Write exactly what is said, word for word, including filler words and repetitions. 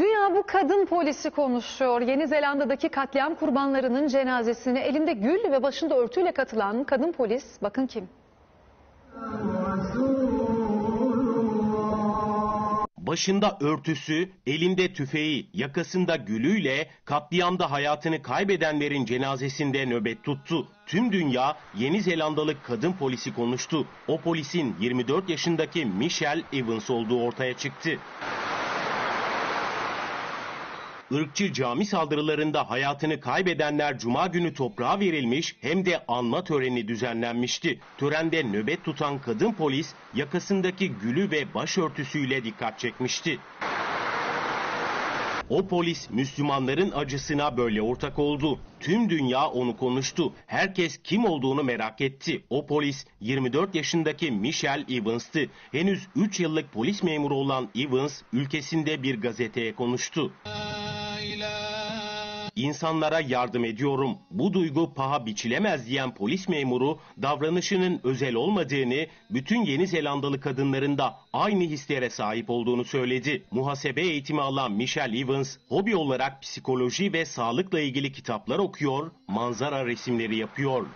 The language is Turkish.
Dünya bu kadın polisi konuşuyor. Yeni Zelanda'daki katliam kurbanlarının cenazesine elinde gül ve başında örtüyle katılan kadın polis bakın kim? Başında örtüsü, elinde tüfeği, yakasında gülüyle katliamda hayatını kaybedenlerin cenazesinde nöbet tuttu. Tüm dünya Yeni Zelandalı kadın polisi konuştu. O polisin yirmi dört yaşındaki Michelle Evans olduğu ortaya çıktı. Irkçı cami saldırılarında hayatını kaybedenler Cuma günü toprağa verilmiş hem de anma töreni düzenlenmişti. Törende nöbet tutan kadın polis yakasındaki gülü ve başörtüsüyle dikkat çekmişti. O polis Müslümanların acısına böyle ortak oldu. Tüm dünya onu konuştu. Herkes kim olduğunu merak etti. O polis yirmi dört yaşındaki Michelle Evans'tı. Henüz üç yıllık polis memuru olan Evans ülkesinde bir gazeteye konuştu. İnsanlara yardım ediyorum. Bu duygu paha biçilemez diyen polis memuru davranışının özel olmadığını, bütün Yeni Zelandalı kadınların da aynı hislere sahip olduğunu söyledi. Muhasebe eğitimi alan Michelle Evans, hobi olarak psikoloji ve sağlıkla ilgili kitaplar okuyor, manzara resimleri yapıyor.